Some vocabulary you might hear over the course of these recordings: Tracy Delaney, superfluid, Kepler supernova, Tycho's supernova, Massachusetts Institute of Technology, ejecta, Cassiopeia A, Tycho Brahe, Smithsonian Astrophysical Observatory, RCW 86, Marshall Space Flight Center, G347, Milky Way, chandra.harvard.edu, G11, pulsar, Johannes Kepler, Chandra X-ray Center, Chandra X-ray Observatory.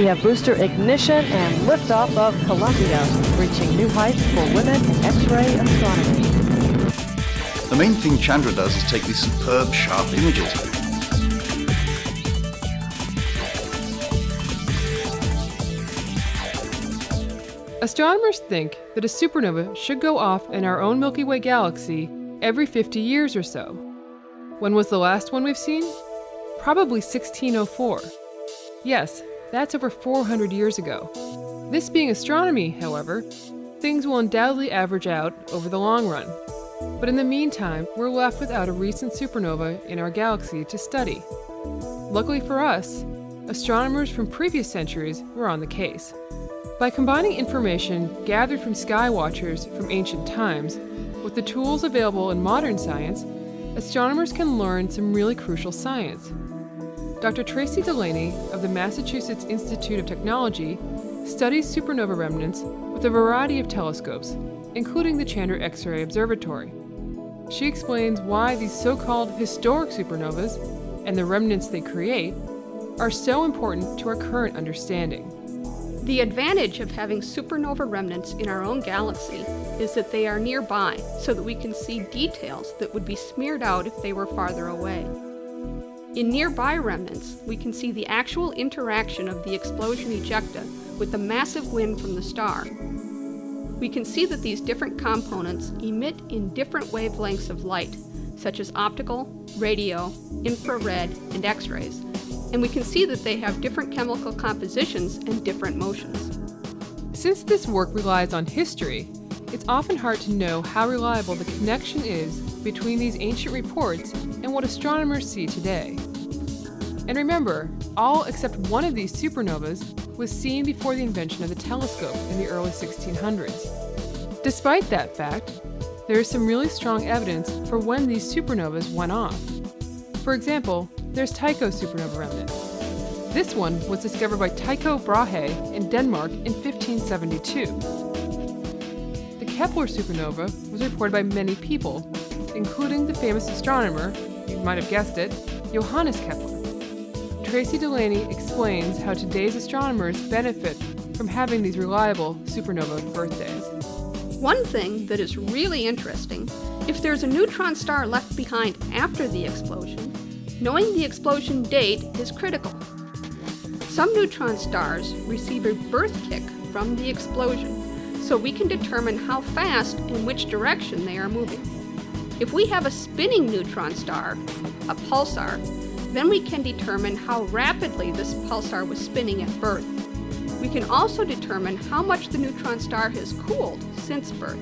We have booster ignition and liftoff of Columbia, reaching new heights for women in X-ray astronomy. The main thing Chandra does is take these superb, sharp images. Astronomers think that a supernova should go off in our own Milky Way galaxy every 50 years or so. When was the last one we've seen? Probably 1604. Yes, that's over 400 years ago. This being astronomy, however, things will undoubtedly average out over the long run. But in the meantime, we're left without a recent supernova in our galaxy to study. Luckily for us, astronomers from previous centuries were on the case. By combining information gathered from sky watchers from ancient times with the tools available in modern science, astronomers can learn some really crucial science. Dr. Tracy Delaney of the Massachusetts Institute of Technology studies supernova remnants with a variety of telescopes, including the Chandra X-ray Observatory. She explains why these so-called historic supernovas and the remnants they create are so important to our current understanding. The advantage of having supernova remnants in our own galaxy is that they are nearby, so that we can see details that would be smeared out if they were farther away. In nearby remnants, we can see the actual interaction of the explosion ejecta with the massive wind from the star. We can see that these different components emit in different wavelengths of light, such as optical, radio, infrared, and X-rays, and we can see that they have different chemical compositions and different motions. Since this work relies on history, it's often hard to know how reliable the connection is between these ancient reports and what astronomers see today. And remember, all except one of these supernovas was seen before the invention of the telescope in the early 1600s. Despite that fact, there is some really strong evidence for when these supernovas went off. For example, there's Tycho's supernova remnant. This one was discovered by Tycho Brahe in Denmark in 1572. The Kepler supernova was reported by many people, including the famous astronomer, you might have guessed it, Johannes Kepler. Tracy Delaney explains how today's astronomers benefit from having these reliable supernova birthdays. One thing that is really interesting, if there's a neutron star left behind after the explosion, knowing the explosion date is critical. Some neutron stars receive a birth kick from the explosion, so we can determine how fast and which direction they are moving. If we have a spinning neutron star, a pulsar, then we can determine how rapidly this pulsar was spinning at birth. We can also determine how much the neutron star has cooled since birth.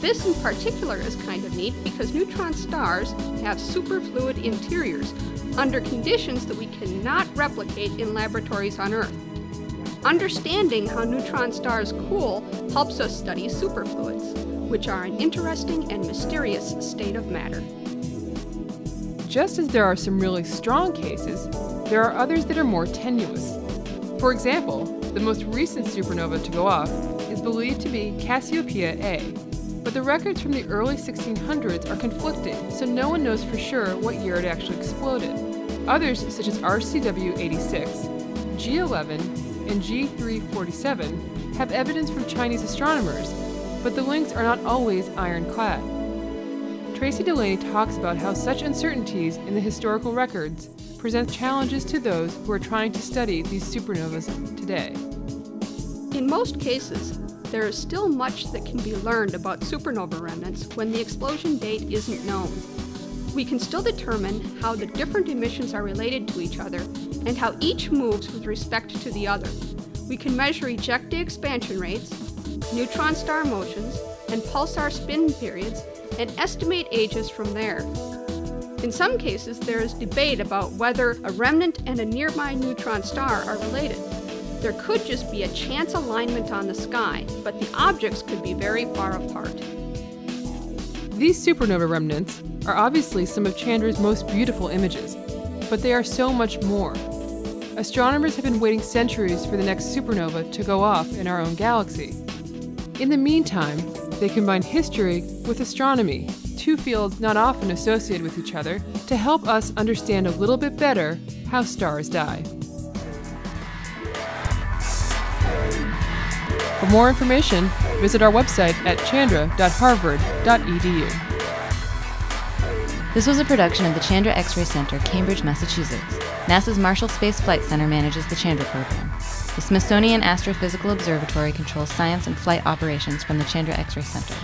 This in particular is kind of neat because neutron stars have superfluid interiors under conditions that we cannot replicate in laboratories on Earth. Understanding how neutron stars cool helps us study superfluids, which are an interesting and mysterious state of matter. Just as there are some really strong cases, there are others that are more tenuous. For example, the most recent supernova to go off is believed to be Cassiopeia A, but the records from the early 1600s are conflicting, so no one knows for sure what year it actually exploded. Others, such as RCW 86, G11, and G347, have evidence from Chinese astronomers, but the links are not always ironclad. Tracy Delaney talks about how such uncertainties in the historical records present challenges to those who are trying to study these supernovas today. In most cases, there is still much that can be learned about supernova remnants when the explosion date isn't known. We can still determine how the different emissions are related to each other and how each moves with respect to the other. We can measure ejecta expansion rates, neutron star motions, and pulsar spin periods, and estimate ages from there. In some cases, there is debate about whether a remnant and a nearby neutron star are related. There could just be a chance alignment on the sky, but the objects could be very far apart. These supernova remnants are obviously some of Chandra's most beautiful images, but they are so much more. Astronomers have been waiting centuries for the next supernova to go off in our own galaxy. In the meantime, they combine history with astronomy, two fields not often associated with each other, to help us understand a little bit better how stars die. For more information, visit our website at chandra.harvard.edu. This was a production of the Chandra X-ray Center, Cambridge, Massachusetts. NASA's Marshall Space Flight Center manages the Chandra program. The Smithsonian Astrophysical Observatory controls science and flight operations from the Chandra X-ray Center.